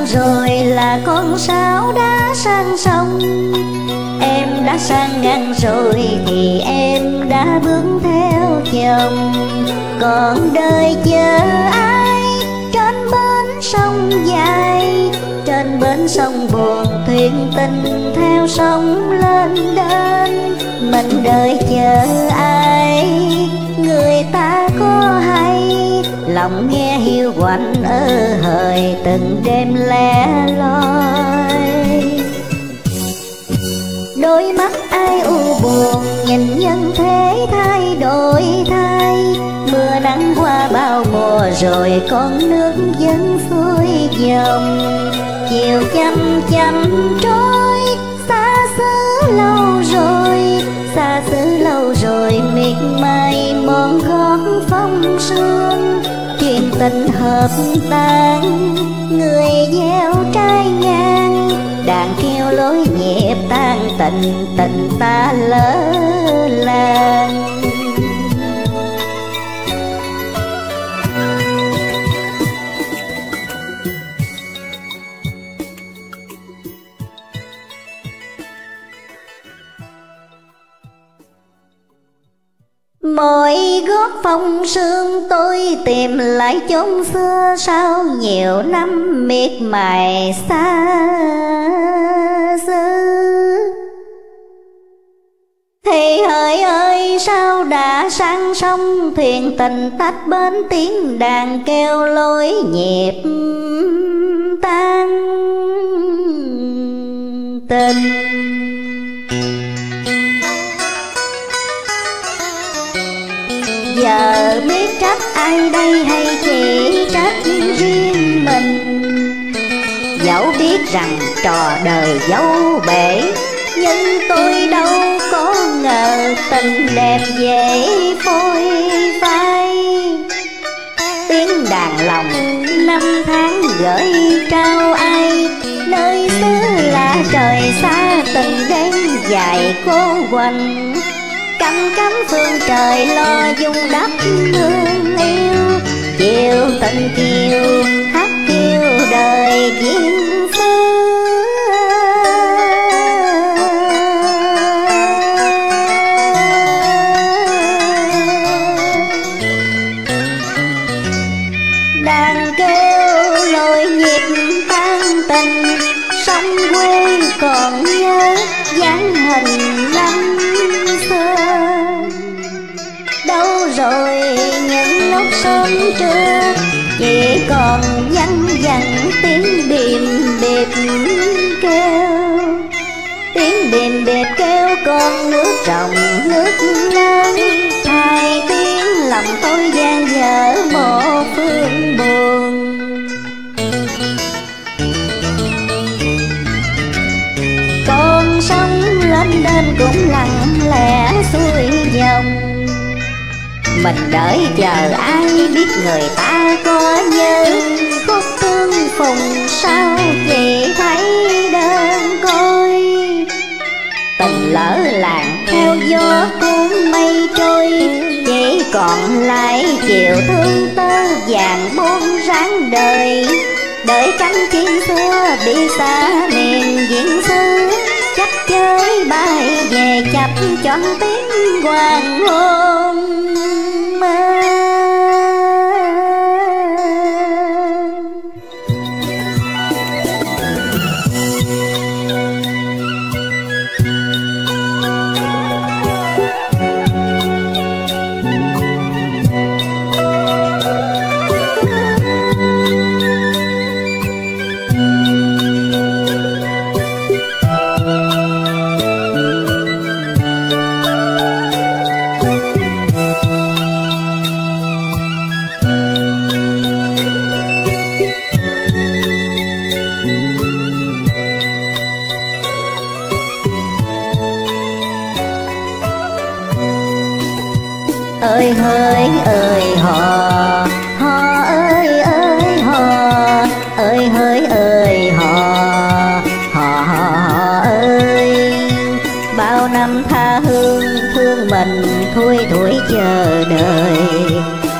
năm rồi là con sáo đã sang sông. Em đã sang ngang rồi thì em đã bước theo chồng. Còn đời chờ ai trên bến sông dài, trên bến sông buồn thuyền tình theo sông lên đến. Mình đời chờ ai người ta có hay, lòng nghe hiu quạnh ơ hời từng đêm lẻ loi. Đôi mắt ai u buồn nhìn nhân thế thay đổi thay, mưa nắng qua bao mùa rồi con nước vẫn xuôi dòng. Chiều chăm chăm trôi xa xứ lâu rồi, xa xứ lâu rồi miệt mài mòn gót phong sương. Chuyện tình hợp tan người gieo trái ngang, đàn kêu lối nhịp tan tình, tình ta lỡ làng. Mỗi gót phong sương tôi tìm lại chốn xưa, sau nhiều năm miệt mài xa xứ. Thì hỡi ơi sao đã sang sông, thuyền tình tách bến tiếng đàn kêu lối nhịp tan tình. Giờ biết trách ai đây hay chỉ trách riêng mình? Dẫu biết rằng trò đời dấu bể, nhưng tôi đâu có ngờ tình đẹp dễ phôi phai. Tiếng đàn lòng năm tháng gửi trao ai, nơi xứ lạ trời xa từng đêm dài cô quạnh. Căm cắm phương trời lo dung đắp thương yêu, chiều tình kiều hát kêu đời duyên xứ. Đàn kêu lối nhịp tan tình, sông quê còn nhớ dáng hình năm xưa. Đâu rồi những lúc sớm trưa chỉ còn văng vẳng tiếng bìm bịp kêu, tiếng bìm bịp kêu con nước rộng nước lớn. Hai tiếng lòng tôi gian dở một phương buồn. Con sông lên đên cũng lặng lẽ xuôi dòng, mình đợi chờ ai biết người ta có nhớ. Khúc tương phùng sao chỉ thấy đơn côi, tình lỡ làng theo gió cuốn mây trôi. Chỉ còn lại chiều thương tơ vàng buông ráng đời, đợi cánh chim xưa đi xa miền diễn xứ. Chắp chơi bay về chập choạng tiếng hoàng hôn.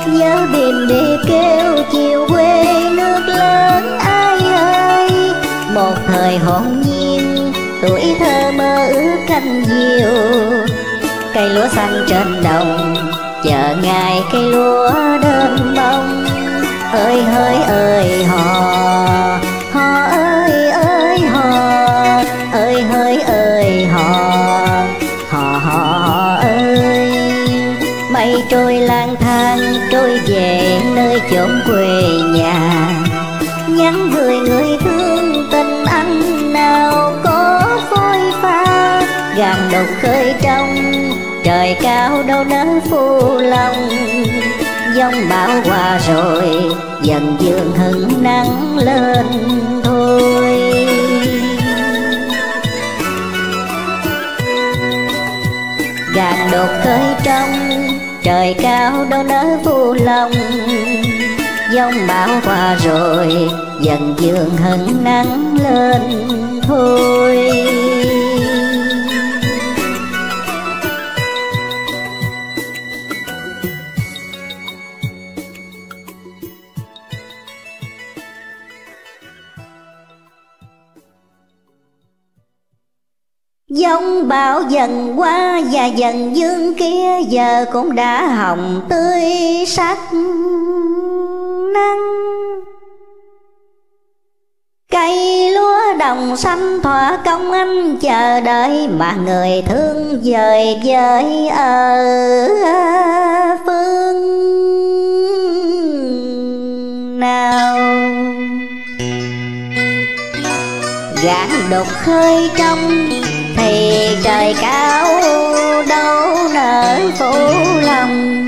Nhớ bìm bề kêu chiều quê nước lớn ai ơi, một thời hồn nhiên, tuổi thơ mơ ước canh diều. Cây lúa xanh trên đồng chờ ngày cây lúa đơm bông. Ơi hỡi ơi hò, hò ơi ơi hò, ơi hỡi ơi hò, hò hò ơi. Mây trôi lang thang trôi về nơi chốn quê nhà, nhắn gửi người thương tình anh nào có phôi pha. Gàn đục khơi trong trời cao đâu nỡ phu lòng, giông bão qua rồi dần dương hứng nắng lên thôi. Gàn đục khơi trong trời cao đâu nỡ phu lòng, giông bão qua rồi dần dương hứng nắng lên thôi. Giông bão dần qua và dần dương kia giờ cũng đã hồng tươi sắc nắng. Cây lúa đồng xanh thỏa công anh chờ đợi, mà người thương dời dời ở phương nào. Gạn đục khơi trong thì trời cao đâu nở phụ lòng,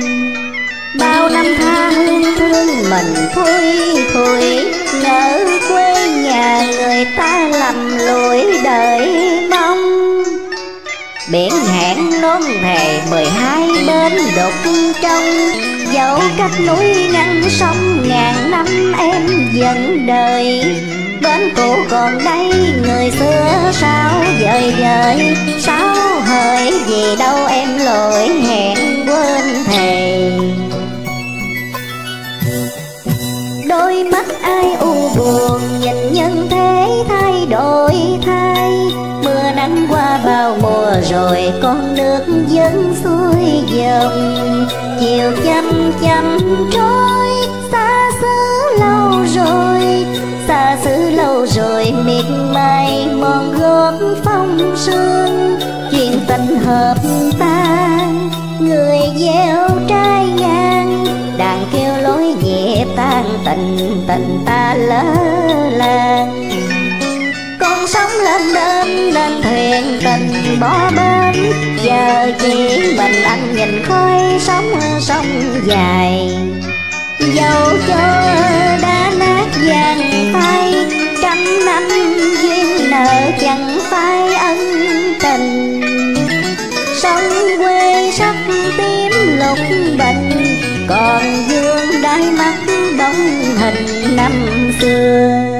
bao năm tha hương thương mình thui thui. Nỡ quê nhà người ta lầm lũi đợi mong, biển hẹn nôn thề 12 bến đục trong. Dẫu cách núi ngăn sông ngàn năm em vẫn đời, bến cũ còn đây người xưa sao dời dời. Sao hỡi vì đâu em lỗi hẹn quên thề, đôi mắt ai u buồn nhìn nhân thế thay đổi thay. Mưa nắng qua bao mùa rồi con nước vẫn xuôi dòng, chiều chăm chăm trôi xa xứ lâu rồi, xa xứ lâu rồi miệt mài mòn gót phong sương. Chuyện tình hợp ta người gieo trái ngang, đàn kêu lối nhẹ tan tình tình ta lỡ làng. Con sóng lên đêm lên thuyền tình bỏ bến, giờ chỉ mình anh nhìn khói sóng sông dài. Dẫu cho đã nát vàng phai, trăm năm duyên nợ chẳng phai ân tình. Sông quê sắc tím lục bình, còn dương đáy mắt bóng hình năm xưa.